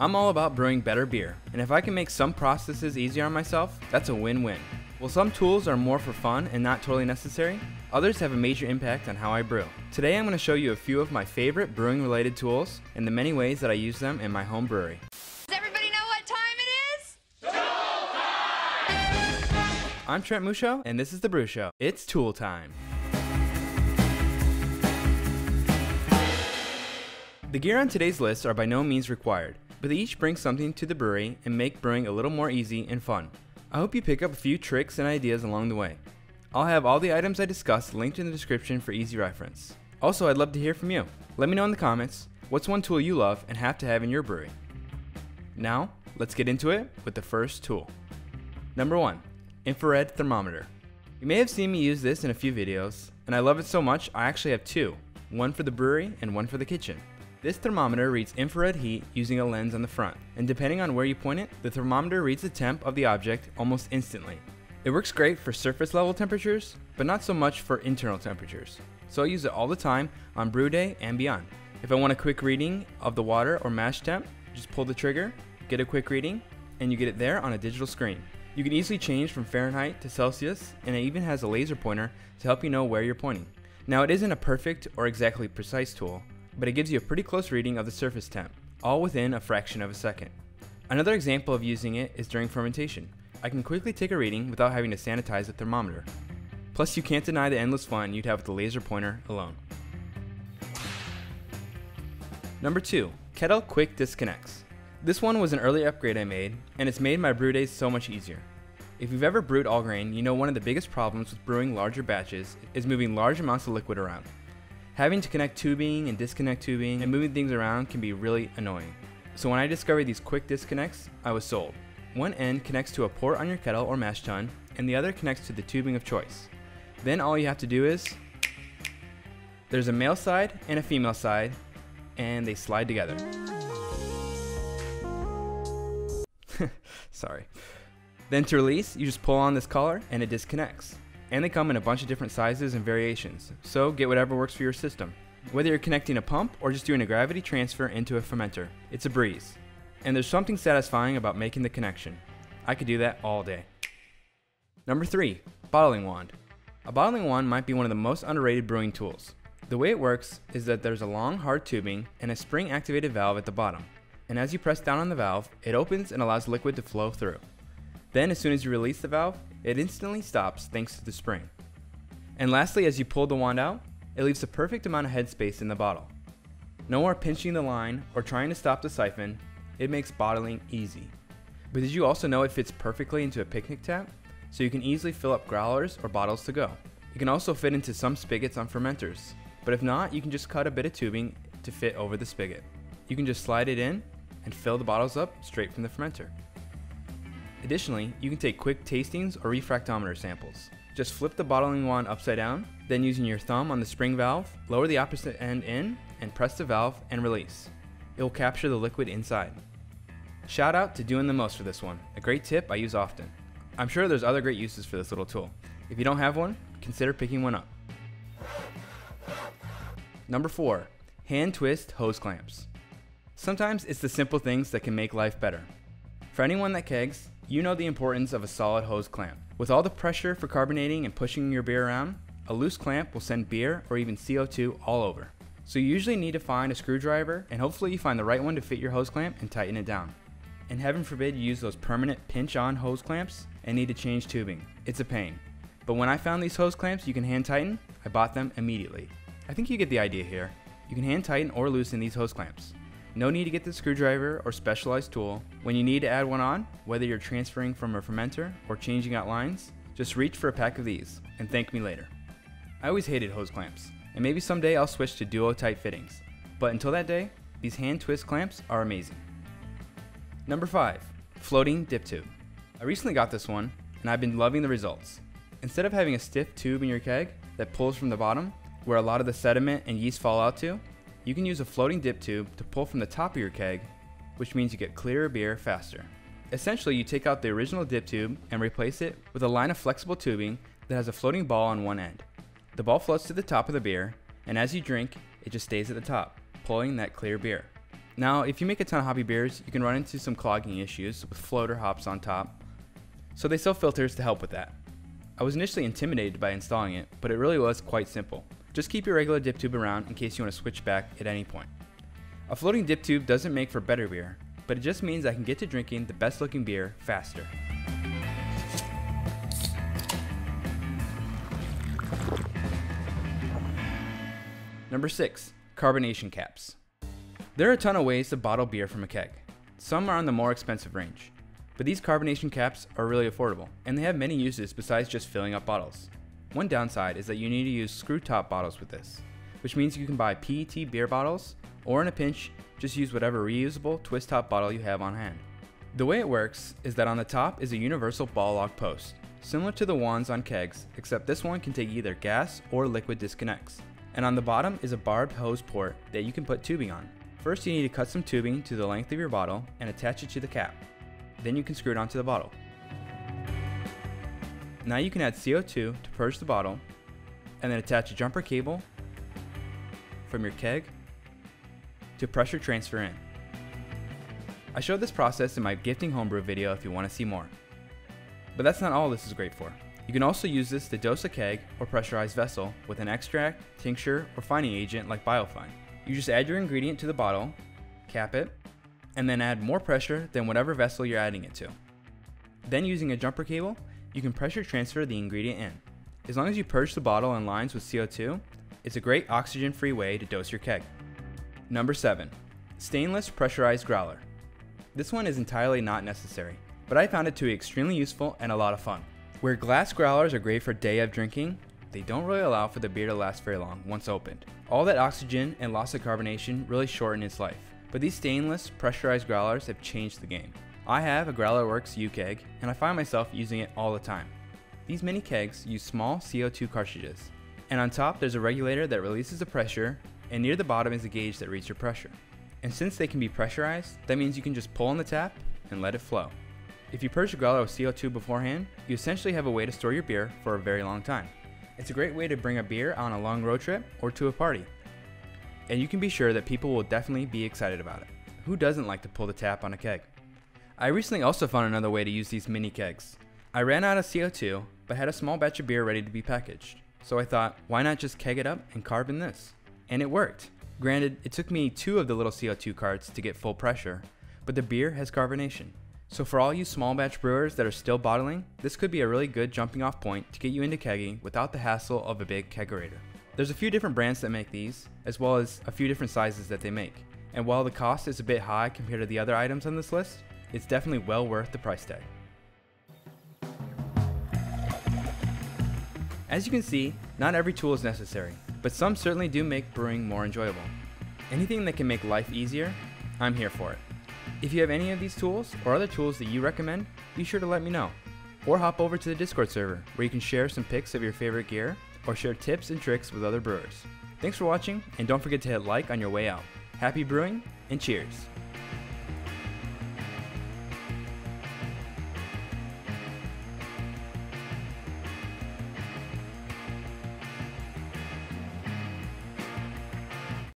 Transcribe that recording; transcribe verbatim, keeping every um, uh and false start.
I'm all about brewing better beer, and if I can make some processes easier on myself, that's a win-win. While some tools are more for fun and not totally necessary, others have a major impact on how I brew. Today I'm going to show you a few of my favorite brewing related tools and the many ways that I use them in my home brewery. Does everybody know what time it is? Tool time! I'm Trent Musho, and this is The Brew Show. It's tool time. The gear on today's list are by no means required, but they each bring something to the brewery and make brewing a little more easy and fun. I hope you pick up a few tricks and ideas along the way. I'll have all the items I discussed linked in the description for easy reference. Also, I'd love to hear from you. Let me know in the comments, what's one tool you love and have to have in your brewery? Now, let's get into it with the first tool. Number one, infrared thermometer. You may have seen me use this in a few videos, and I love it so much I actually have two, one for the brewery and one for the kitchen. This thermometer reads infrared heat using a lens on the front, and depending on where you point it, the thermometer reads the temp of the object almost instantly. It works great for surface level temperatures, but not so much for internal temperatures, so I use it all the time on brew day and beyond. If I want a quick reading of the water or mash temp, just pull the trigger, get a quick reading, and you get it there on a digital screen. You can easily change from Fahrenheit to Celsius, and it even has a laser pointer to help you know where you're pointing. Now, it isn't a perfect or exactly precise tool, but it gives you a pretty close reading of the surface temp, all within a fraction of a second. Another example of using it is during fermentation. I can quickly take a reading without having to sanitize the thermometer. Plus, you can't deny the endless fun you'd have with the laser pointer alone. Number two, Kettle Quick Disconnects. This one was an early upgrade I made, and it's made my brew days so much easier. If you've ever brewed all grain, you know one of the biggest problems with brewing larger batches is moving large amounts of liquid around. Having to connect tubing and disconnect tubing and moving things around can be really annoying. So when I discovered these quick disconnects, I was sold. One end connects to a port on your kettle or mash tun, and the other connects to the tubing of choice. Then all you have to do is, there's a male side and a female side, and they slide together. Sorry. Then to release, you just pull on this collar and it disconnects. And they come in a bunch of different sizes and variations, so get whatever works for your system. Whether you're connecting a pump or just doing a gravity transfer into a fermenter, it's a breeze. And there's something satisfying about making the connection. I could do that all day. Number three, bottling wand. A bottling wand might be one of the most underrated brewing tools. The way it works is that there's a long hard tubing and a spring activated valve at the bottom. And as you press down on the valve, it opens and allows liquid to flow through. Then as soon as you release the valve, it instantly stops thanks to the spring. And lastly, as you pull the wand out, it leaves the perfect amount of headspace in the bottle. No more pinching the line or trying to stop the siphon. It makes bottling easy. But did you also know it fits perfectly into a picnic tap? So you can easily fill up growlers or bottles to go. It can also fit into some spigots on fermenters, but if not, you can just cut a bit of tubing to fit over the spigot. You can just slide it in and fill the bottles up straight from the fermenter. Additionally, you can take quick tastings or refractometer samples. Just flip the bottling wand upside down, then using your thumb on the spring valve, lower the opposite end in and press the valve and release. It will capture the liquid inside. Shout out to doing the most for this one, a great tip I use often. I'm sure there's other great uses for this little tool. If you don't have one, consider picking one up. Number four, hand twist hose clamps. Sometimes it's the simple things that can make life better. For anyone that kegs, you know the importance of a solid hose clamp. With all the pressure for carbonating and pushing your beer around, a loose clamp will send beer or even C O two all over. So you usually need to find a screwdriver, and hopefully you find the right one to fit your hose clamp and tighten it down. And heaven forbid you use those permanent pinch-on hose clamps and need to change tubing. It's a pain. But when I found these hose clamps you can hand tighten, I bought them immediately. I think you get the idea here. You can hand tighten or loosen these hose clamps. No need to get the screwdriver or specialized tool. When you need to add one on, whether you're transferring from a fermenter or changing out lines, just reach for a pack of these and thank me later. I always hated hose clamps, and maybe someday I'll switch to duo tight fittings. But until that day, these hand twist clamps are amazing. Number five, floating dip tube. I recently got this one and I've been loving the results. Instead of having a stiff tube in your keg that pulls from the bottom where a lot of the sediment and yeast fall out to, you can use a floating dip tube to pull from the top of your keg, which means you get clearer beer faster. Essentially, you take out the original dip tube and replace it with a line of flexible tubing that has a floating ball on one end. The ball floats to the top of the beer, and as you drink, it just stays at the top, pulling that clear beer. Now, if you make a ton of hoppy beers, you can run into some clogging issues with floater hops on top, so they sell filters to help with that. I was initially intimidated by installing it, but it really was quite simple. Just keep your regular dip tube around in case you want to switch back at any point. A floating dip tube doesn't make for better beer, but it just means I can get to drinking the best looking beer faster. Number six, carbonation caps. There are a ton of ways to bottle beer from a keg. Some are on the more expensive range, but these carbonation caps are really affordable, and they have many uses besides just filling up bottles. One downside is that you need to use screw top bottles with this, which means you can buy P E T beer bottles, or in a pinch, just use whatever reusable twist top bottle you have on hand. The way it works is that on the top is a universal ball lock post, similar to the ones on kegs, except this one can take either gas or liquid disconnects. And on the bottom is a barbed hose port that you can put tubing on. First, you need to cut some tubing to the length of your bottle and attach it to the cap. Then you can screw it onto the bottle. Now you can add C O two to purge the bottle, and then attach a jumper cable from your keg to pressure transfer in. I showed this process in my gifting homebrew video if you want to see more. But that's not all this is great for. You can also use this to dose a keg or pressurized vessel with an extract, tincture, or fining agent like Biofine. You just add your ingredient to the bottle, cap it, and then add more pressure than whatever vessel you're adding it to. Then using a jumper cable, you can pressure transfer the ingredient in. As long as you purge the bottle in lines with C O two, it's a great oxygen-free way to dose your keg. Number seven, stainless pressurized growler. This one is entirely not necessary, but I found it to be extremely useful and a lot of fun. Where glass growlers are great for day of drinking, they don't really allow for the beer to last very long once opened. All that oxygen and loss of carbonation really shorten its life, but these stainless pressurized growlers have changed the game. I have a Growler Works U-Keg, and I find myself using it all the time. These mini kegs use small C O two cartridges, and on top there's a regulator that releases the pressure, and near the bottom is a gauge that reads your pressure. And since they can be pressurized, that means you can just pull on the tap and let it flow. If you purge your growler with C O two beforehand, you essentially have a way to store your beer for a very long time. It's a great way to bring a beer on a long road trip or to a party. And you can be sure that people will definitely be excited about it. Who doesn't like to pull the tap on a keg? I recently also found another way to use these mini kegs. I ran out of C O two, but had a small batch of beer ready to be packaged. So I thought, why not just keg it up and carb in this? And it worked. Granted, it took me two of the little C O two carts to get full pressure, but the beer has carbonation. So for all you small batch brewers that are still bottling, this could be a really good jumping off point to get you into kegging without the hassle of a big kegerator. There's a few different brands that make these, as well as a few different sizes that they make. And while the cost is a bit high compared to the other items on this list, it's definitely well worth the price tag. As you can see, not every tool is necessary, but some certainly do make brewing more enjoyable. Anything that can make life easier, I'm here for it. If you have any of these tools or other tools that you recommend, be sure to let me know. Or hop over to the Discord server where you can share some pics of your favorite gear or share tips and tricks with other brewers. Thanks for watching, and don't forget to hit like on your way out. Happy brewing and cheers!